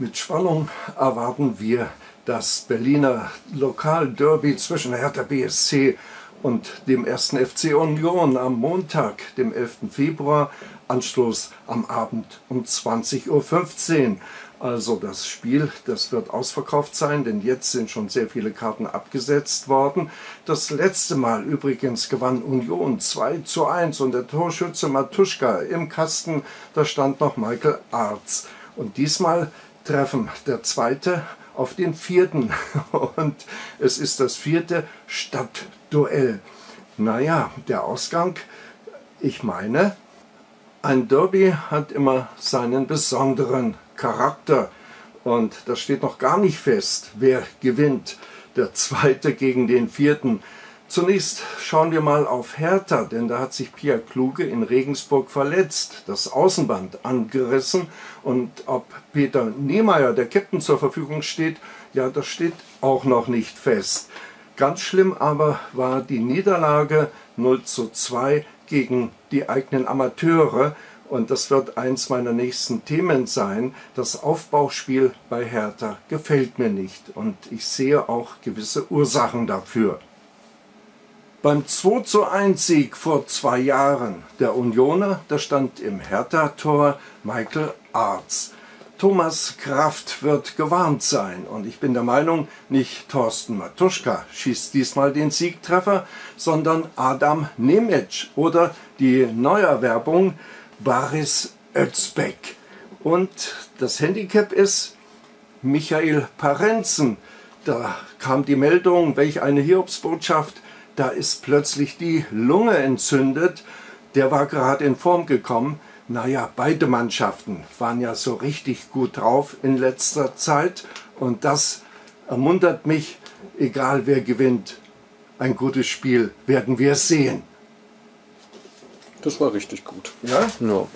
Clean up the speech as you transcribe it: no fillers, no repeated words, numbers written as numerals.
Mit Spannung erwarten wir das Berliner Lokalderby zwischen Hertha BSC und dem 1. FC Union am Montag, dem 11. Februar, Anstoß am Abend um 20:15 Uhr. Also das Spiel, das wird ausverkauft sein, denn jetzt sind schon sehr viele Karten abgesetzt worden. Das letzte Mal übrigens gewann Union 2:1 und der Torschütze Mattuschka. Im Kasten, da stand noch Michael Arz. Und diesmal treffen der Zweite auf den Vierten und es ist das vierte Stadtduell. Naja, der Ausgang, ich meine, ein Derby hat immer seinen besonderen Charakter und da steht noch gar nicht fest, wer gewinnt, der Zweite gegen den Vierten. Zunächst schauen wir mal auf Hertha, denn da hat sich Pierre Kluge in Regensburg verletzt, das Außenband angerissen, und ob Peter Niemeyer, der Captain, zur Verfügung steht, ja, das steht auch noch nicht fest. Ganz schlimm aber war die Niederlage 0:2 gegen die eigenen Amateure, und das wird eins meiner nächsten Themen sein. Das Aufbauspiel bei Hertha gefällt mir nicht und ich sehe auch gewisse Ursachen dafür. Beim 2:1-Sieg vor 2 Jahren der Unioner, da stand im Hertha-Tor Michael Arz. Thomas Kraft wird gewarnt sein und ich bin der Meinung, nicht Thorsten Mattuschka schießt diesmal den Siegtreffer, sondern Adam Nemec oder die Neuerwerbung Baris Özbek. Und das Handicap ist Michael Parenzen. Da kam die Meldung, welch eine Hiobsbotschaft, da ist plötzlich die Lunge entzündet. Der war gerade in Form gekommen. Naja, beide Mannschaften waren ja so richtig gut drauf in letzter Zeit. Und das ermuntert mich, egal wer gewinnt, ein gutes Spiel werden wir sehen. Das war richtig gut. Ja? Ja.